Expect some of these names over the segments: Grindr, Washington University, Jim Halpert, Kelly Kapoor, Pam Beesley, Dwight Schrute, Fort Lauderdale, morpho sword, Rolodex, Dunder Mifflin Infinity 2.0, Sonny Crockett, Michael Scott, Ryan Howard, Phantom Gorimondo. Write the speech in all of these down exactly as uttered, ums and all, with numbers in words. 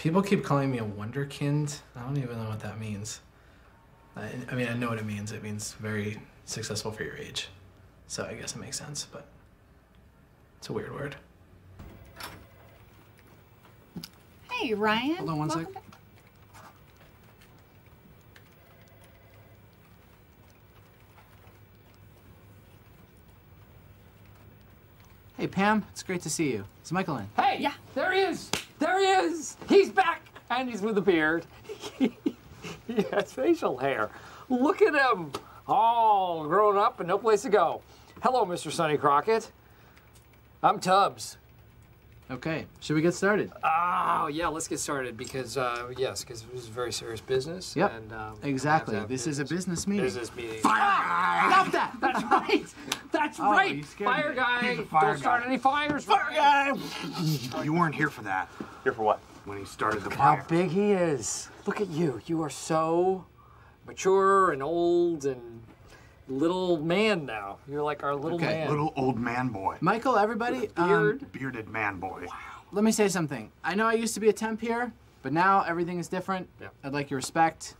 People keep calling me a wonderkind. I don't even know what that means. I, I mean, I know what it means. It means very successful for your age. So I guess it makes sense, but it's a weird word. Hey, Ryan. Hold on one Welcome sec. Back. Hey, Pam. It's great to see you. Is Michael in? Hey! Yeah. There he is! There he is! He's back! And he's with a beard. He has facial hair. Look at him! All grown up and no place to go. Hello, Mister Sonny Crockett. I'm Tubbs. Okay, should we get started? Oh, yeah, let's get started because, uh, yes, because it was very serious business. Yep, and, um, exactly. This is a business meeting. Business meeting. Fire! Ah, stop that! That's right! That's oh, right! Fire guy! Fire Don't guy. start any fires! Fire guy! You weren't here for that. Here for what? When he started Look the fire. How big he is. Look at you. You are so mature and old and little man now. You're like our little okay. man. Little old man boy. Michael, everybody. Beard. Um, bearded man boy. Wow. Let me say something. I know I used to be a temp here, but now everything is different. Yeah. I'd like your respect.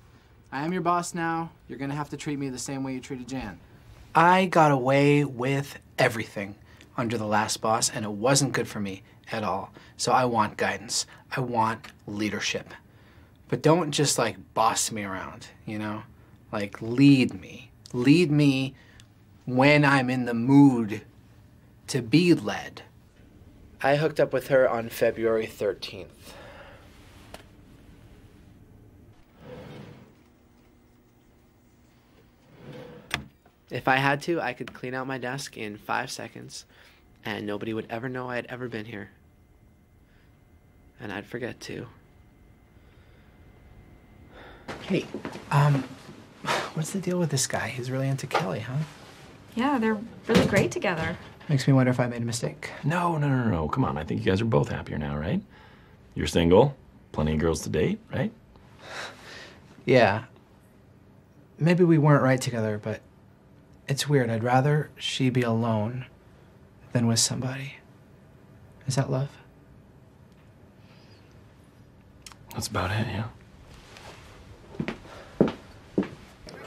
I am your boss now. You're going to have to treat me the same way you treated Jan. I got away with everything under the last boss, and it wasn't good for me at all. So I want guidance. I want leadership. But don't just, like, boss me around, you know? Like, lead me. Lead me when I'm in the mood to be led. I hooked up with her on February thirteenth. If I had to, I could clean out my desk in five seconds, and nobody would ever know I had ever been here. And I'd forget to. Hey, um... what's the deal with this guy? He's really into Kelly, huh? Yeah, they're really great together. Makes me wonder if I made a mistake. No, no, no, no. Come on. I think you guys are both happier now, right? You're single. Plenty of girls to date, right? Yeah. Maybe we weren't right together, but it's weird. I'd rather she be alone than with somebody. Is that love? That's about it, yeah.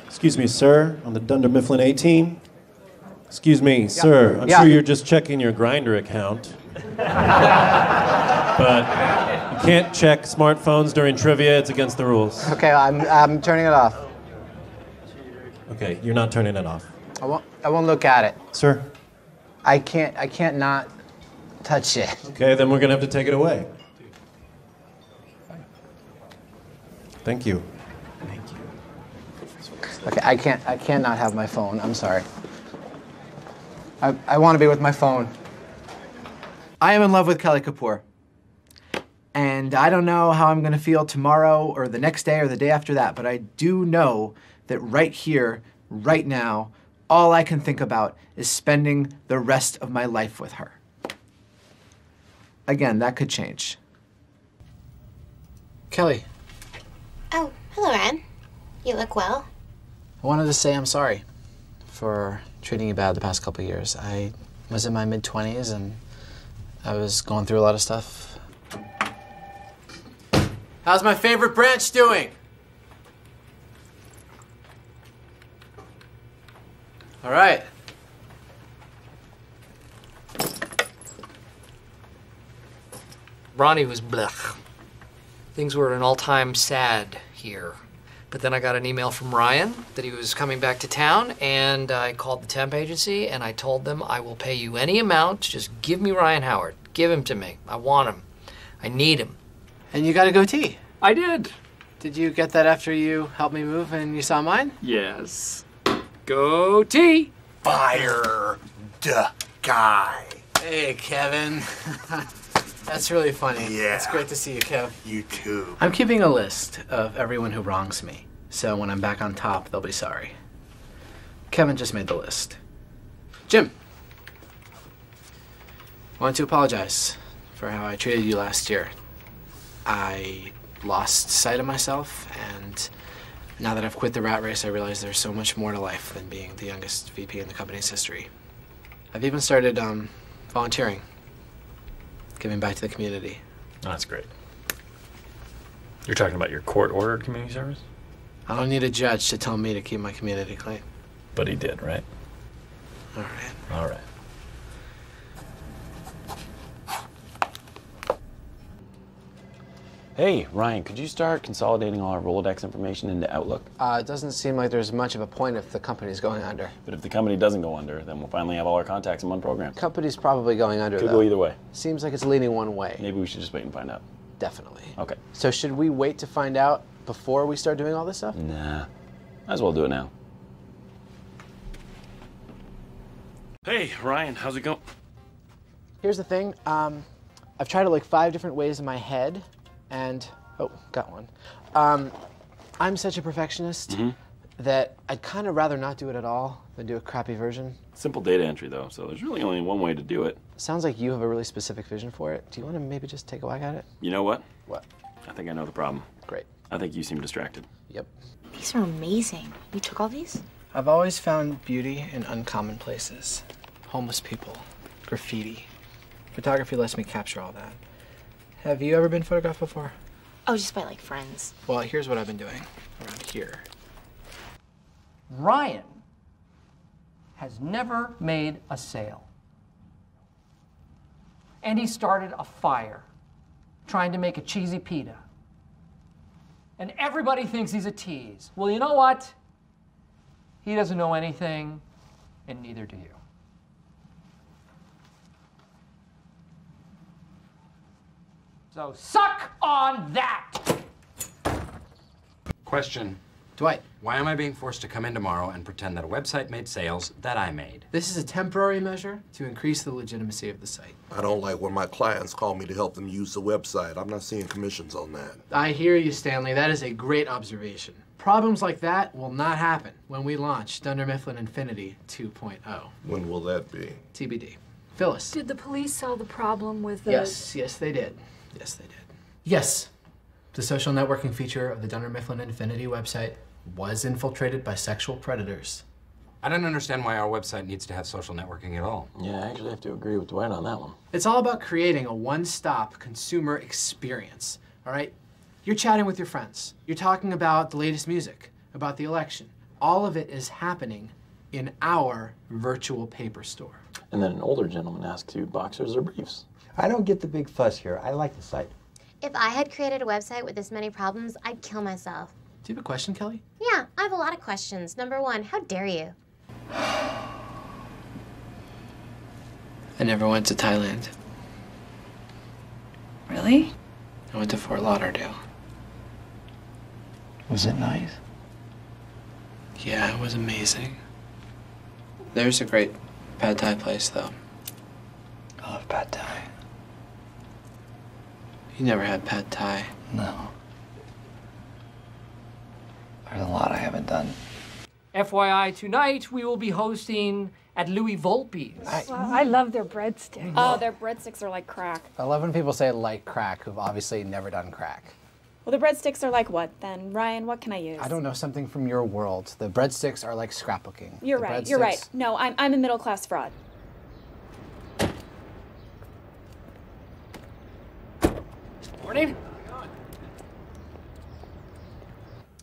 Excuse me, sir, on the Dunder Mifflin eighteen. Excuse me, yeah. sir, I'm yeah. sure you're just checking your Grindr account. But you can't check smartphones during trivia. It's against the rules. Okay, I'm, I'm turning it off. Okay, you're not turning it off. I won't, I won't look at it. Sir? I can't, I can't not touch it. Okay, then we're going to have to take it away. Thank you. Okay, I can't, I cannot have my phone. I'm sorry. I, I want to be with my phone. I am in love with Kelly Kapoor. And I don't know how I'm going to feel tomorrow or the next day or the day after that, but I do know that right here, right now, all I can think about is spending the rest of my life with her. Again, that could change. Kelly. Oh, hello, Ryan. You look well. I wanted to say I'm sorry for treating you bad the past couple of years. I was in my mid twenties and I was going through a lot of stuff. How's my favorite branch doing? All right. Ronnie was blech. Things were at an all-time sad here. But then I got an email from Ryan that he was coming back to town, and I called the temp agency, and I told them, I will pay you any amount, just give me Ryan Howard. Give him to me. I want him. I need him. And you got a goatee. I did. Did you get that after you helped me move and you saw mine? Yes. Goatee. Fire the guy. Hey, Kevin. That's really funny. Yeah. It's great to see you, Kev. You too. I'm keeping a list of everyone who wrongs me, so when I'm back on top, they'll be sorry. Kevin just made the list. Jim, I want to apologize for how I treated you last year. I lost sight of myself, and now that I've quit the rat race, I realize there's so much more to life than being the youngest V P in the company's history. I've even started um, volunteering. Giving back to the community. Oh, that's great. You're talking about your court-ordered community service? I don't need a judge to tell me to keep my community clean. But he did, right? All right. All right. Hey, Ryan, could you start consolidating all our Rolodex information into Outlook? Uh, it doesn't seem like there's much of a point if the company's going under. But if the company doesn't go under, then we'll finally have all our contacts in one program. Company's probably going under, though. Could go either way. Seems like it's leaning one way. Maybe we should just wait and find out. Definitely. Okay. So should we wait to find out before we start doing all this stuff? Nah. Might as well do it now. Hey, Ryan, how's it going? Here's the thing. Um, I've tried it like five different ways in my head. And, oh, got one. Um, I'm such a perfectionist mm-hmm. that I'd kind of rather not do it at all than do a crappy version. Simple data entry, though, so there's really only one way to do it. Sounds like you have a really specific vision for it. Do you want to maybe just take a whack at it? You know what? What? I think I know the problem. Great. I think you seem distracted. Yep. These are amazing. You took all these? I've always found beauty in uncommon places. Homeless people, graffiti. Photography lets me capture all that. Have you ever been photographed before? Oh, just by, like, friends. Well, here's what I've been doing around here. Ryan has never made a sale. And he started a fire trying to make a cheesy pita. And everybody thinks he's a tease. Well, you know what? He doesn't know anything, and neither do you. So suck on that! Question. Dwight. Why am I being forced to come in tomorrow and pretend that a website made sales that I made? This is a temporary measure to increase the legitimacy of the site. I don't like when my clients call me to help them use the website. I'm not seeing commissions on that. I hear you, Stanley. That is a great observation. Problems like that will not happen when we launch Dunder Mifflin Infinity two point oh. When will that be? T B D. Phyllis. Did the police solve the problem with the... Yes, yes, they did. Yes, they did. Yes, the social networking feature of the Dunder Mifflin Infinity website was infiltrated by sexual predators. I don't understand why our website needs to have social networking at all. Yeah, I actually have to agree with Dwight on that one. It's all about creating a one-stop consumer experience, all right? You're chatting with your friends. You're talking about the latest music, about the election. All of it is happening in our virtual paper store. And then an older gentleman asks you, boxers or briefs? I don't get the big fuss here. I like the site. If I had created a website with this many problems, I'd kill myself. Do you have a question, Kelly? Yeah, I have a lot of questions. Number one, how dare you? I never went to Thailand. Really? I went to Fort Lauderdale. Was it nice? Yeah, it was amazing. There's a great pad Thai place, though. I love pad Thai. You never had pad Thai? No. There's a lot I haven't done. F Y I, tonight we will be hosting at Louis Volpe's. I, wow. I love their breadsticks. Oh, their breadsticks are like crack. I love when people say like crack who've obviously never done crack. Well, the breadsticks are like what then? Ryan, what can I use? I don't know, something from your world. The breadsticks are like scrapbooking. You're the right, breadsticks... you're right. No, I'm, I'm a middle-class fraud. Morning.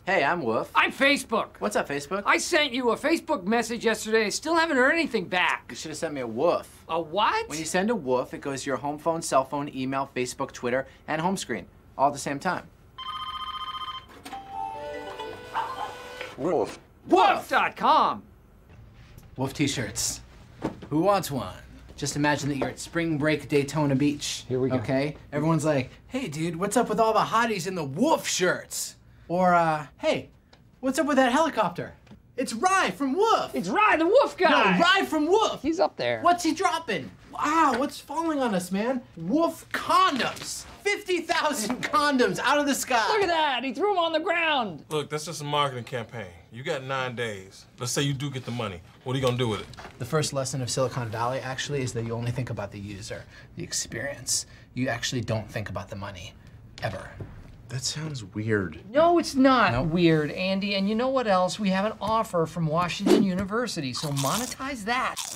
Hey, I'm Woof. I'm Facebook. What's up, Facebook? I sent you a Facebook message yesterday. I still haven't heard anything back. You should have sent me a woof. A what? When you send a woof, it goes to your home phone, cell phone, email, Facebook, Twitter, and home screen, all at the same time. Woof. Woof dot com. Woof t-shirts. Who wants one? Just imagine that you're at spring break Daytona Beach. Here we go. Okay? Everyone's like, hey, dude, what's up with all the hotties in the Woof shirts? Or, uh, hey, what's up with that helicopter? It's Rye from Woof. It's Rye, the Woof guy. No, Rye from Woof. He's up there. What's he dropping? Wow, what's falling on us, man? Woof condoms. fifty thousand condoms out of the sky. Look at that. He threw them on the ground. Look, that's just a marketing campaign. You got nine days. Let's say you do get the money. What are you gonna do with it? The first lesson of Silicon Valley, actually, is that you only think about the user, the experience. You actually don't think about the money, ever. That sounds weird. No, it's not nope. weird, Andy. And you know what else? We have an offer from Washington University, so monetize that.